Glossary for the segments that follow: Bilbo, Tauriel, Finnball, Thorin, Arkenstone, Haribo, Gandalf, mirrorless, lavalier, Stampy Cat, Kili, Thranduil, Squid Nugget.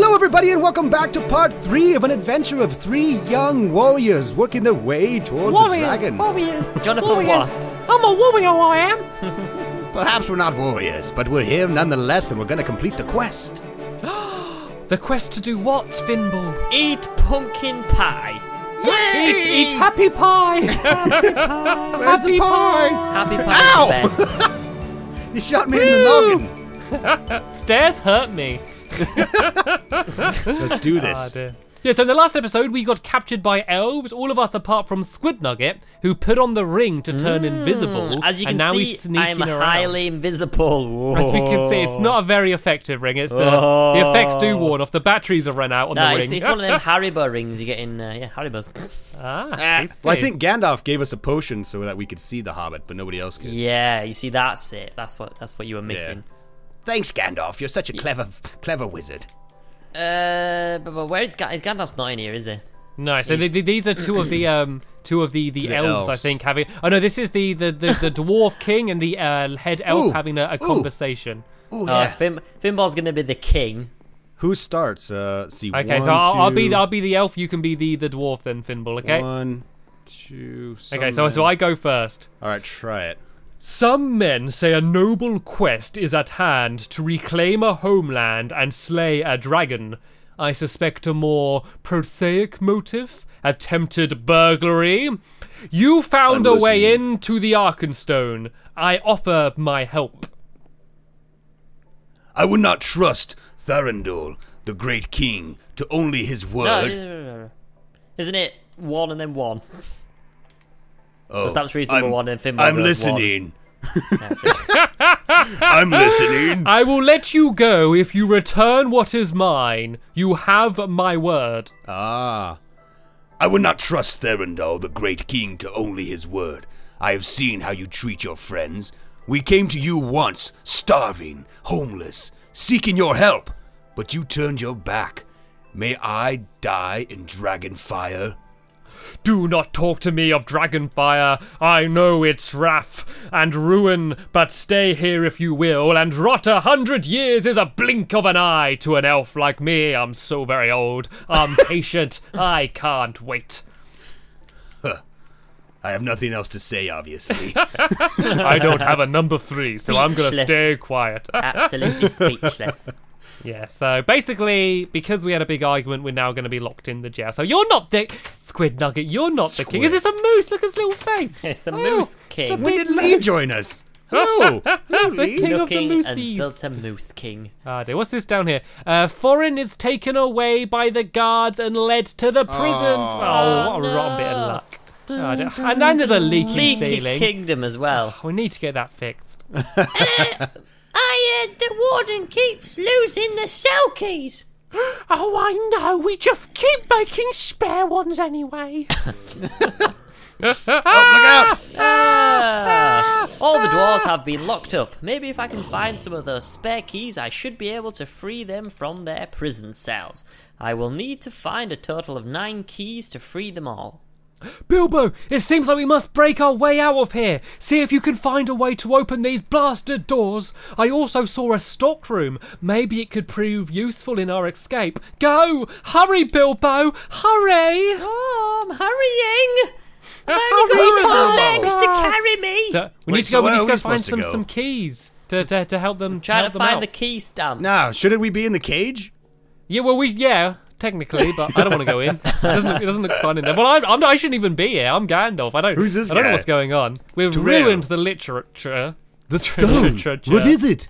Hello everybody and welcome back to part 3 of an adventure of 3 young warriors working their way towards a dragon. Jonathan warriors. Was. I'm a warrior, I am. Perhaps we're not warriors, but we're here nonetheless and we're going to complete the quest. The quest to do what, Finnball? Eat pumpkin pie. Yay! Eat happy pie. Happy pie. Where's happy the pie? Happy pie is the best. You shot me in the noggin. Stairs hurt me. Let's do this. Oh, yeah, so in the last episode we got captured by elves, all of us apart from Squid Nugget, who put on the ring to turn invisible. As you can see, I'm highly invisible. Whoa. As we can see, it's not a very effective ring. It's the effects do worn off. The batteries have run out on the ring. It's one of them Haribo rings you get in Haribos. Well, I think Gandalf gave us a potion so that we could see the Hobbit, but nobody else could. Yeah, you see, that's it. That's what you were missing. Yeah. Thanks, Gandalf. You're such a clever wizard. But where is Gandalf? Gandalf's not in here, is he? No. So these are two of the elves, I think, having. Oh no, this is the dwarf king and the head elf having a conversation. Ooh, yeah. Finnball's gonna be the king. Who starts? See. Okay, one, so I'll be the elf. You can be the dwarf then, Finnball. Okay. One, two. Okay, so I go first. All right, try it. Some men say a noble quest is at hand to reclaim a homeland and slay a dragon. I suspect a more prosaic motive, attempted burglary. You found a way into the Arkenstone. I offer my help. I would not trust Thranduil, the great king, to only his word. No. Isn't it one and then one? So that's reasonable one and Finnball. I'm listening. That's it. I'm listening. I will let you go if you return what is mine. You have my word. Ah. I would not trust Thranduil, the great king, to only his word. I have seen how you treat your friends. We came to you once, starving, homeless, seeking your help, but you turned your back. May I die in dragon fire? Do not talk to me of dragonfire. I know its wrath and ruin, but stay here if you will, and rot 100 years is a blink of an eye to an elf like me. I'm so very old. I'm patient. I can't wait. Huh. I have nothing else to say, obviously. I don't have a number 3, so I'm going to stay quiet. Absolutely speechless. Yeah, so basically, because we had a big argument, we're now going to be locked in the jail. So you're not the Squid Nugget. You're not the king. Is this a moose? Look at his little face. It's the moose king. When did Lee join us? Hello. Hello, the king of the mooses. That's a moose king. Ah, dear. What's this down here? Thorin is taken away by the guards and led to the prisons. Oh, what a rotten bit of luck. And then there's a leaky kingdom as well. We need to get that fixed. I heard the warden keeps losing the cell keys. Oh, I know. We just keep making spare ones anyway. Oh, look out! All the dwarves have been locked up. Maybe if I can find some of those spare keys, I should be able to free them from their prison cells. I will need to find a total of 9 keys to free them all. Bilbo, it seems like we must break our way out of here. See if you can find a way to open these blasted doors. I also saw a stockroom. Maybe it could prove useful in our escape. Go! Hurry, Bilbo! Hurry! Oh, I'm hurrying! I've only got 4 legs to carry me. So we need to go find some keys to help them. Trying to find the key stamp. Now, shouldn't we be in the cage? Yeah, well, yeah. Technically, but I don't want to go in. It doesn't look fun in there. Well, I shouldn't even be here. I'm Gandalf. I don't know what's going on. We've ruined the literature. The what is it?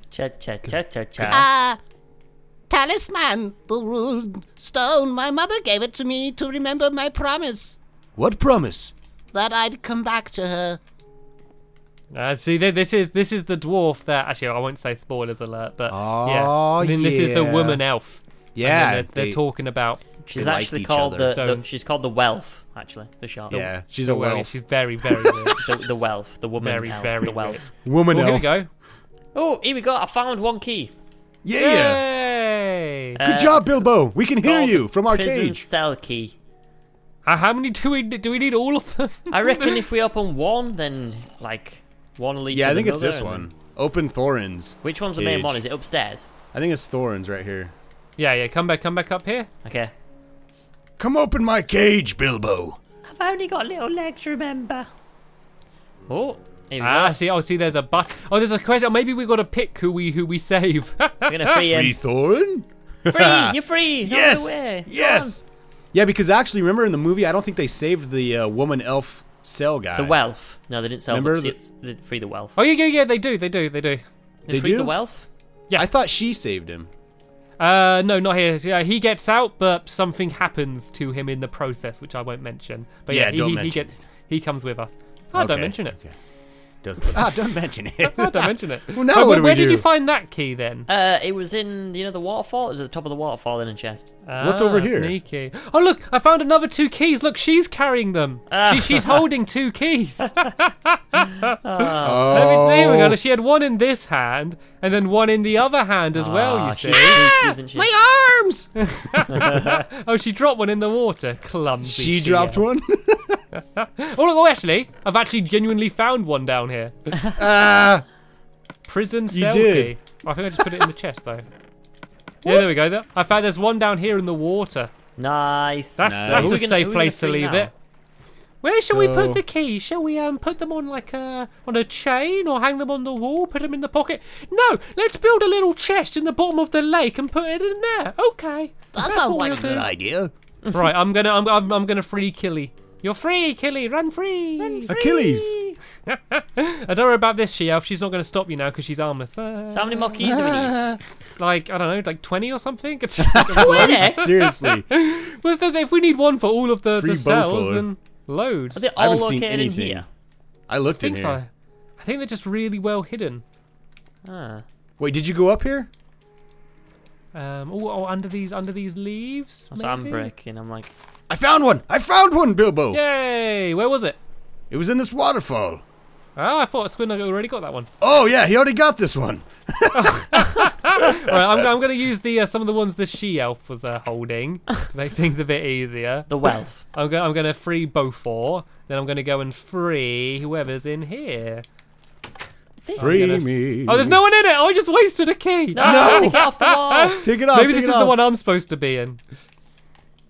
Talisman. The ruined stone. My mother gave it to me to remember my promise. What promise? That I'd come back to her. See, this is the dwarf that actually I won't say spoilers alert, but this is the woman elf. Yeah, they're talking about. She's actually called she's called the Welf. Actually, the shark. Yeah, she's a Welf. She's very, very weird. The Welf, the woman. Very, elf, very the Welf. Woman. Well, elf. Here we go. Oh, here we go. I found 1 key. Yeah. Good job, Bilbo. We can hear you from our cage. Cell key. How many do we need? All of them? I reckon if we open one, then like one leads. Yeah, I think it's this one. Open Thorin's. Which one's the main one? Is it upstairs? I think it's Thorin's right here. Yeah, come back up here. Okay. Come open my cage, Bilbo. I've only got little legs, remember. Oh, here we go. See, there's a button. Oh, there's a question. Maybe we got to pick who we save. We're gonna free him. Free Thorin? Free, you're free. Yes, no way. Yes. Yeah, because actually, remember in the movie, I don't think they saved the woman elf cell guy. The Welf. No, they didn't sell. Remember they didn't free the Welf. Oh yeah, they do. They freed the Welf. Yeah, I thought she saved him. No, not here. Yeah, he gets out, but something happens to him in the process, which I won't mention. But yeah, he comes with us. Ah, okay. Don't mention it. Okay. Don't mention it. Don't mention it. Well, now so, where did you find that key then? It was in the waterfall. It was at the top of the waterfall in a chest. What's over here? Sneaky. Oh look, I found another two keys. Look, she's carrying them. She's holding two keys. Let me see. She had one in this hand and then one in the other hand as well. You see? Isn't she? My arms. Oh, she dropped one in the water. Clumsy. She dropped one. Oh, actually, I've genuinely found one down here. Prison cell key. I think I just put it in the chest, though. Yeah, there we go. I found there's one down here in the water. Nice. That's a safe place to leave it. Where shall we put the keys? Shall we put them on like on a chain or hang them on the wall? Put them in the pocket? No, let's build a little chest in the bottom of the lake and put it in there. Okay. That sounds like a good idea. Right, I'm gonna free Kili. You're free, Kili. Run free. Achilles. I don't worry about this she-elf. She's not going to stop you now because she's armor. So how many more keys do we need? Like, I don't know, like 20 or something? 20? Seriously. Well, if we need one for all of the cells, then loads. Are they all located in here? I looked in here. I think they're just really well hidden. Wait, did you go up here? Under these leaves. So I'm breaking. I'm like... I found one! I found one, Bilbo! Yay! Where was it? It was in this waterfall. Oh, I thought Squid Nugget already got that one. Oh yeah, he already got this one. Alright, I'm going to use the some of the ones the she-elf was holding to make things a bit easier. The Welf. I'm going to free Beaufort, then I'm going to go and free whoever's in here. Free me. Oh, there's no one in it! Oh, I just wasted a key! No! Take it off the wall! Take it off, maybe this is the one I'm supposed to be in.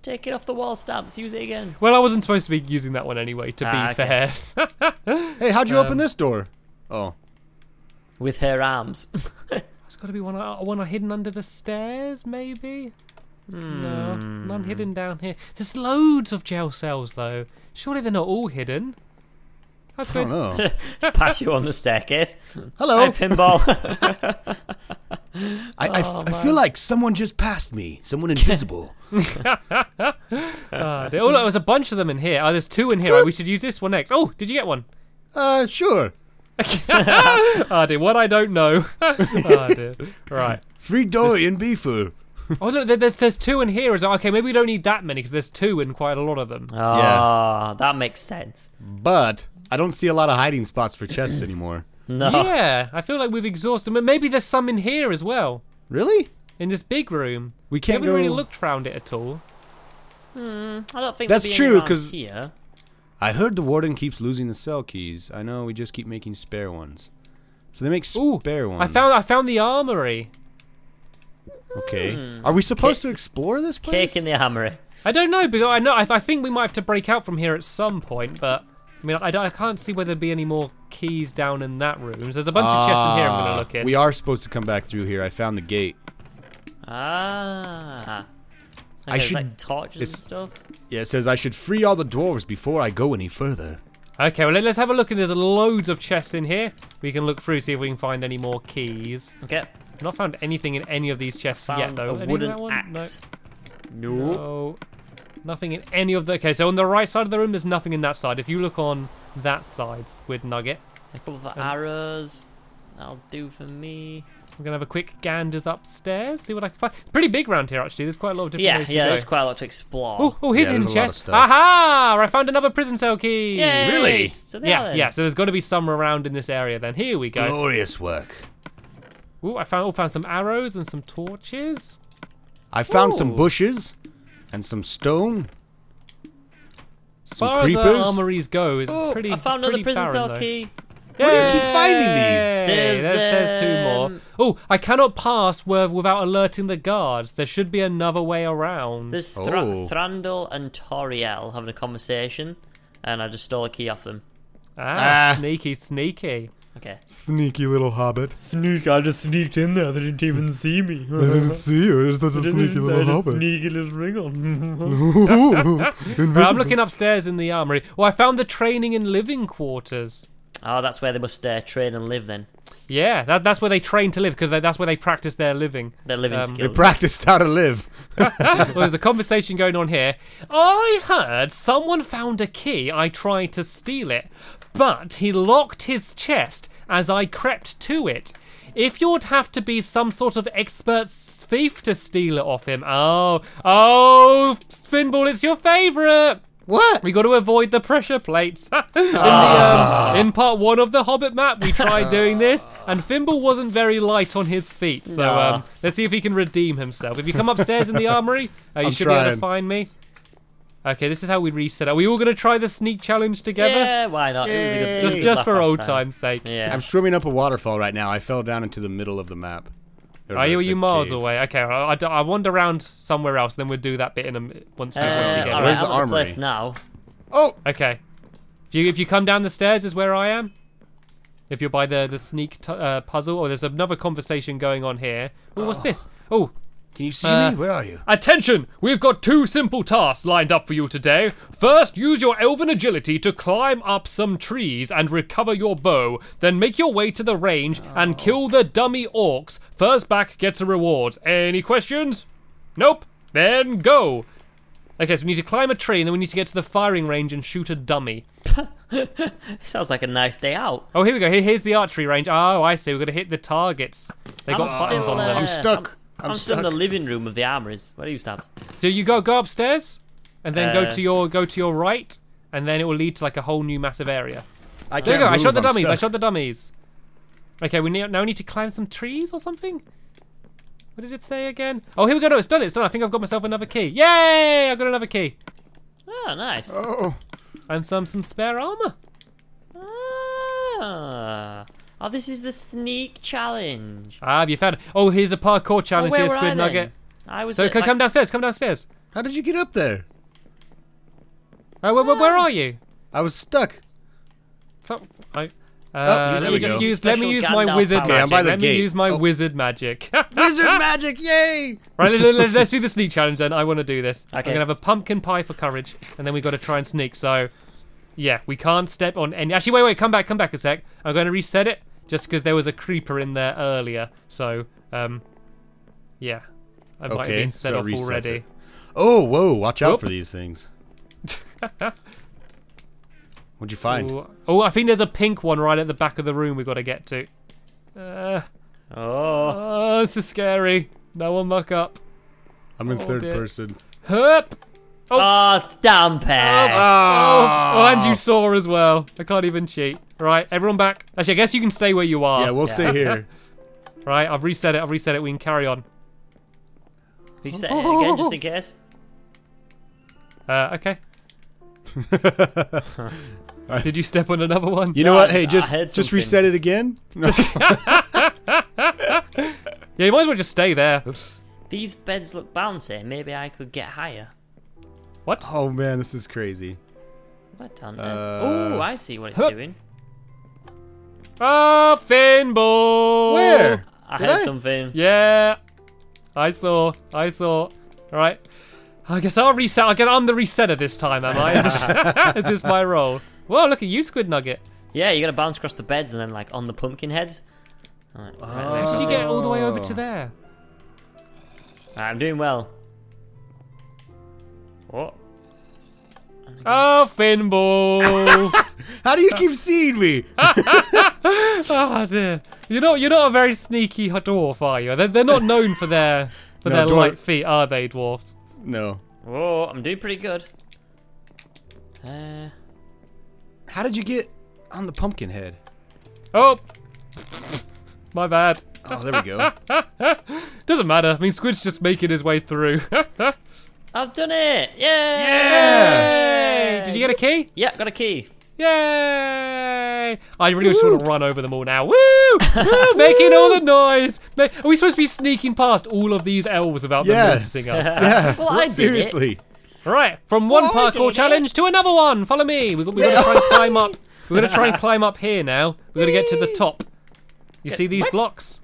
Take it off the wall, Stamps. Use it again. Well, I wasn't supposed to be using that one anyway, to be fair. Hey, how'd you open this door? Oh. With her arms. There's got to be one hidden under the stairs, maybe? No, none hidden down here. There's loads of jail cells, though. Surely they're not all hidden. I don't know. Pass you on the staircase. Hello. Hey, Finnball. I feel like someone just passed me. Someone invisible. There's a bunch of them in here. Oh, there's two in here. We should use this one next. Oh, did you get one? Sure. What I don't know. Right. Free dough and beefu. Oh no, there's two in here. Okay, maybe we don't need that many because there's two in quite a lot of them. Yeah, that makes sense. But I don't see a lot of hiding spots for chests anymore. No. Yeah, I feel like we've exhausted them. Maybe there's some in here as well. Really? In this big room. We haven't really looked around it at all. I don't think that's true because I heard the warden keeps losing the cell keys. I know we just keep making spare ones. So they make spare ones. I found the armory. Okay. Are we supposed to explore this place? Cake in the armory. I don't know, because I think we might have to break out from here at some point, but I mean, I can't see whether there'd be any more keys down in that room. So there's a bunch of chests in here I'm going to look at. We are supposed to come back through here. I found the gate. Okay, I should like torches and stuff. Yeah, it says I should free all the dwarves before I go any further. Okay, well let's have a look, and there's loads of chests in here. We can look through, see if we can find any more keys. Okay. I've not found anything in any of these chests yet, though. A wooden axe. No. Nothing in any of the... Okay, so on the right side of the room, there's nothing in that side. If you look on that side, Squid Nugget. A couple of arrows. That'll do for me. I'm going to have a quick gander upstairs, see what I can find. It's pretty big round here, actually. There's quite a lot of different ways to go. There's quite a lot to explore. Oh, here's in chest. Aha! I found another prison cell key. Yay! Really? So so there's got to be some around in this area then. Here we go. Glorious work. Ooh, I found some arrows and some torches. I found some bushes and some stone. As far as our armories go, it's pretty barren, though. I found another prison cell key. Where do you keep finding these? There's two more. Oh, I cannot pass without alerting the guards. There should be another way around. There's Thranduil and Tauriel having a conversation, and I just stole a key off them. Ah, sneaky, sneaky. Okay. Sneaky little hobbit. Sneak, I just sneaked in there. They didn't even see me. They didn't see you. You're such a sneaky little hobbit. Sneaky little wriggle. I'm looking upstairs in the armory. Well, I found the training and living quarters. Oh, that's where they must train and live then. Yeah, that's where they train to live, because that's where they practice their living. Their living skills. They practiced how to live. Well, there's a conversation going on here. I heard someone found a key. I tried to steal it, but he locked his chest as I crept to it. If you'd have to be some sort of expert thief to steal it off him. Oh, Finnball, it's your favourite. What? We got to avoid the pressure plates. In part one of the Hobbit map, we tried doing this, and Finnball wasn't very light on his feet. So let's see if he can redeem himself. If you come upstairs in the armory, you should be able to find me. Okay, this is how we reset. Are we all going to try the sneak challenge together? Yeah, why not? It was a good, just for old time's sake. Yeah. I'm swimming up a waterfall right now. I fell down into the middle of the map. Are you miles away? Okay, I wander around somewhere else, then we'll do that bit in once you get. Where's the armory? Place now. Oh! Okay. If you come down the stairs is where I am. If you're by the sneak puzzle. Oh, there's another conversation going on here. Ooh, what's this? Oh. Can you see me? Where are you? Attention! We've got two simple tasks lined up for you today. First, use your elven agility to climb up some trees and recover your bow. Then make your way to the range and kill the dummy orcs. First back gets a reward. Any questions? Nope. Then go. Okay, so we need to climb a tree and then we need to get to the firing range and shoot a dummy. Sounds like a nice day out. Oh, here we go. Here's the archery range. Oh, I see. We've got to hit the targets. They got buttons on them. I'm stuck. I'm still in the living room of the armories. Where are you, Stabs? So you go upstairs, and then go to your right, and then it will lead to like a whole new massive area. There you go. I shot the dummies. I shot the dummies. Okay, we now need to climb some trees or something. What did it say again? Oh, here we go. No, it's done. It's done. I think I've got myself another key. Yay! I got another key. Oh, nice. Oh. And some spare armor. Ah. Oh, this is the sneak challenge. Ah, have you found it? Oh, here's a parkour challenge here, Squid Nugget. Come downstairs, come downstairs. How did you get up there? Where are you? I was stuck. Let me use my wizard magic. Wizard magic, yay! Right, let's do the sneak challenge then. I want to do this. Okay. I'm going to have a pumpkin pie for courage, and then we've got to try and sneak. So, yeah, we can't step on any... Actually, wait, come back a sec. I'm going to reset it. Just because there was a creeper in there earlier, so yeah, I might have been set off already. Oh, whoa! Watch out for these things. What'd you find? Oh, I think there's a pink one right at the back of the room. We've got to get to. Oh, this is scary. No one muck up. I'm in third person. Hup. Oh, stamp it! Oh, and you saw as well. I can't even cheat. Right, everyone back. Actually, I guess you can stay where you are. Yeah, we'll stay here. Right, I've reset it. We can carry on. Reset it again, just in case. Okay. Did you step on another one? You know what? Hey, just reset it again. Yeah, you might as well just stay there. These beds look bouncy. Maybe I could get higher. What? Oh man, this is crazy. What on earth? Oh, I see what it's doing. Oh, Finnball! Where? I heard something. Yeah, I saw. All right, I guess I'll reset. I guess I'm the resetter this time, am I? Is this my role? Whoa, look at you, Squid Nugget. Yeah, you gotta bounce across the beds and then like on the pumpkin heads. All right, how did you get all the way over to there? I'm doing well. Oh. Oh, Finnball! How do you keep seeing me? Oh dear! You're not a very sneaky dwarf, are you? They're not known for their light feet, are they, dwarfs? No. Oh, I'm doing pretty good. How did you get on the pumpkin head? Oh, my bad. Oh, there we go. Doesn't matter. I mean, Squid's just making his way through. I've done it! Yay! Yay! Did you get a key? Yeah, got a key. Yay! I really just want to run over them all now. Woo! Woo! Making all the noise. Are we supposed to be sneaking past all of these elves without them noticing us? Yeah. Well, I did seriously. Right, from one parkour challenge to another one. Follow me. We've got to try and climb up. We're going to try and climb up here now. We're going to get to the top. You see these blocks?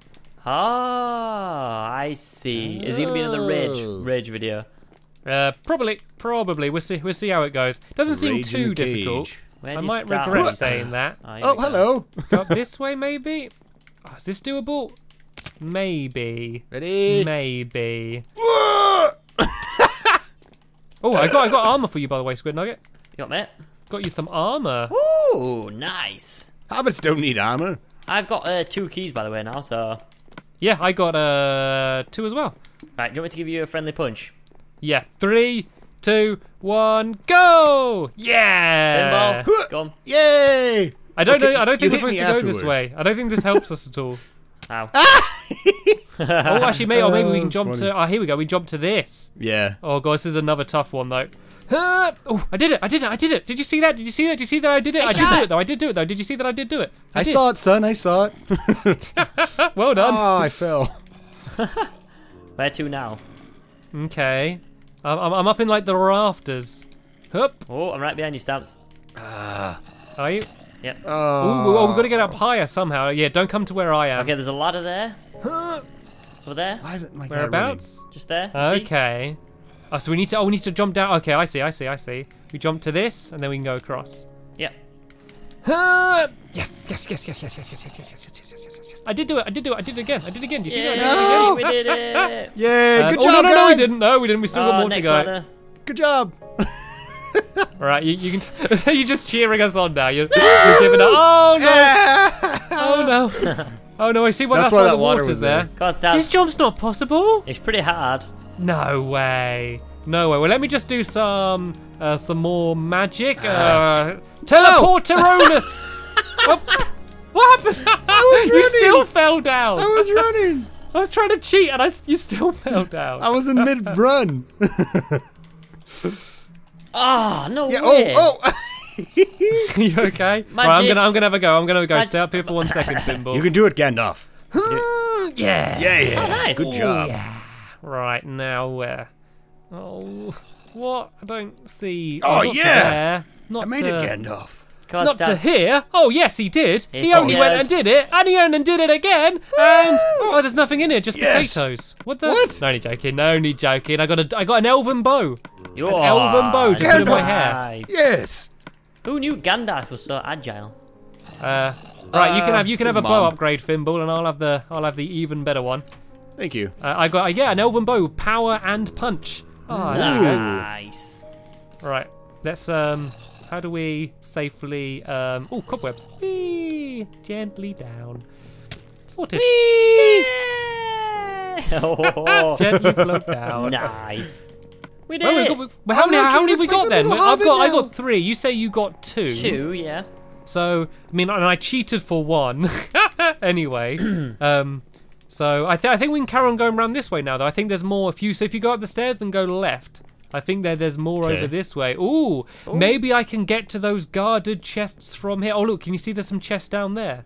Ah, I see. Is it going to be another ridge video? Probably. We'll see how it goes. Doesn't seem too difficult. I might regret saying that. Oh, hello. Go up this way, maybe. Oh, is this doable? Maybe. Ready? Maybe. Oh, I got armor for you, by the way, Squid Nugget. You got that? Got you some armor. Ooh, nice. Hobbits don't need armor. I've got 2 keys, by the way, now. So. Yeah, I got 2 as well. Right, do you want me to give you a friendly punch? Yeah, 3, 2, 1, go! Yeah! Pinball, gone. Yay! I don't think we're supposed to go this way. I don't think this helps us at all. Ow. Oh, actually, maybe we can jump to. Oh, here we go. We jump to this. Yeah. Oh god, this is another tough one though. Oh, I did it. Did you see that? Did you see that I did it? I did do it though. Did you see that I did do it? I saw it, son. I saw it. Well done. Oh, I fell. Where to now? Okay. I'm up in like the rafters. Hup. Oh, I'm right behind you, Stamps. Are you? Yep. Oh, we've got to get up higher somehow. Yeah, don't come to where I am. Okay, there's a ladder there. Over there. Why is it my whereabouts? Just there. Okay. Oh, so we need to jump down. Okay, I see. We jump to this, and then we can go across. Yep. Yes. I did do it again. Did you see that? We did it. Yay, good job, guys. No, we didn't. We still got more to go. Good job. Right, you can. You're just cheering us on now. You're giving up. Oh no! Oh no! Oh no! I see why the water's there. This job's not possible. It's pretty hard. No way. Well, let me just do some more magic. Teleporteronus. Oh, what happened? You still fell down. I was running. I was trying to cheat, and you still fell down. I was in mid-run. Ah, no way. Oh. You okay? Magic. Right, I'm gonna have a go. Stay up here for 1 second, Finnball. You can do it, Gandalf. Yeah. Oh, nice. Good job. Yeah. Right now, where? Oh, what? I don't see. Oh, not there. Not I made it, Gandalf. Not to here. Oh, yes, he did. He only went and did it, and he only did it again. And oh, there's nothing in here, just potatoes. What the? What? No, only joking. I got an elven bow. An elven bow just in my hair. Yes. Who knew Gandalf was so agile? Right, you can have a bow upgrade, Finnball, and I'll have the even better one. Thank you. I got an elven bow, power and punch. Oh, nice. Right, let's how do we safely oh, cobwebs. Whee! Gently down. Sorted. Whee! Gently float down. Nice. We did it. How many have we got then? I got 3. You say you got 2. 2, yeah. So I mean, and I cheated for 1. Anyway, so I think we can carry on going around this way now though. I think there's more if you go up the stairs then go left. I think there's more over this way. Ooh, maybe I can get to those guarded chests from here. Oh look, can you see there's some chests down there?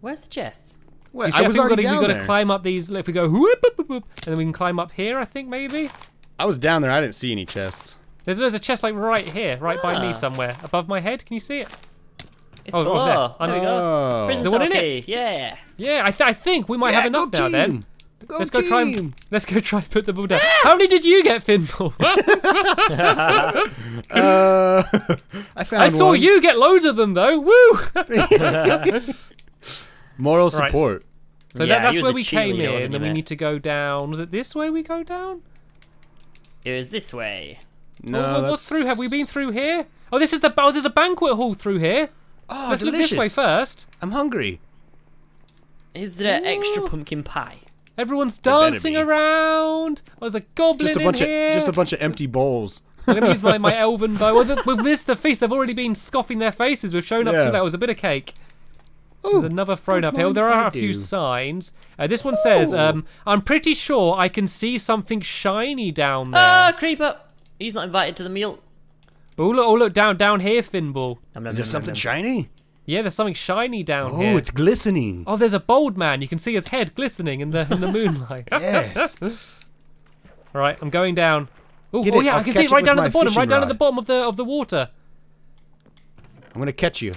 Where's the chests? Well, I was already down there. You've got to climb up these. If we go whoop, whoop, whoop, and then we can climb up here, I think maybe. I was down there. I didn't see any chests. There's a chest like right here, by me somewhere, above my head. Can you see it? It's below. There we go. There's one in it. Yeah. Yeah, I think we might have enough now then. Let's go try and put the ball down. How many did you get, Finnball? I saw one. You get loads of them though. Woo! Moral support. Right. So that's where we came in, and then we need to go down. Was it this way we go down? It was this way. No. What's through? Have we been through here? Oh, this is the. Oh, there's a banquet hall through here. Oh, let's look this way first. I'm hungry. Is there extra pumpkin pie? Everyone's dancing around. Oh, there's a goblin just a bunch of empty bowls. I'm gonna use my elven bow. Well, we've missed the feast. They've already been scoffing their faces. We've shown up to that. It was a bit of cake. Ooh, there's another thrown up hill. There are a few signs. This one says, "I'm pretty sure I can see something shiny down there." Creeper! He's not invited to the meal. Oh, look, down here, Finnball. Is there something shiny? Yeah, there's something shiny down here. Oh, it's glistening. Oh, there's a bald man. You can see his head glistening in the moonlight. Yes. All right, I'm going down. Ooh, oh, yeah, I can see it right down at the bottom, right down at the bottom of the water. I'm going to catch you.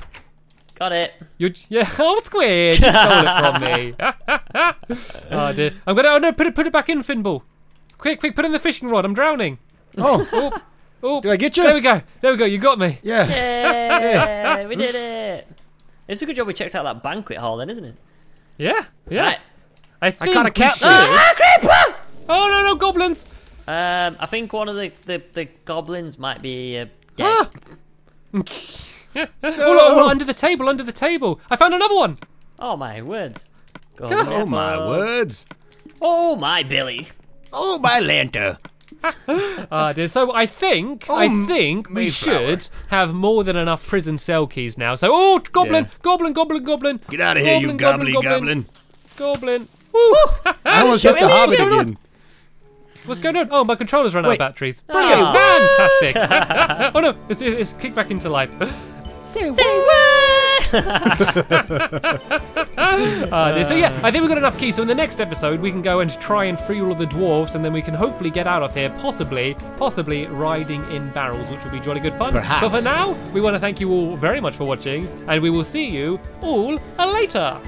Got it. Yeah, oh, Squid, you stole it from me. Oh, dear. I'm going to, oh, no, put it back in, Finnball. Quick, put in the fishing rod. I'm drowning. Oh. Oh, did I get you? There we go. You got me. Yeah. Yeah. We did it. It's a good job we checked out that banquet hall then, isn't it? Yeah. Right. I kind of catch you. Creeper! Oh, no, goblins. I think one of the goblins might be dead. Ah! Oh, under the table. I found another one. Oh, my words. Oh, my words. Oh, my Billy. Oh, my Lanta. Dear. So I think we should have more than enough prison cell keys now. So, oh, goblin. Get out of here, you goblin. Woo! I almost hit the hobbit again. What's going on? Oh, my controller's run out of batteries. Fantastic. Oh, no, it's kicked back into life. So yeah, I think we've got enough keys. So in the next episode, we can go and try and free all of the dwarves, and then we can hopefully get out of here, possibly riding in barrels, which will be jolly good fun. Perhaps. But for now, we want to thank you all very much for watching, and we will see you all later.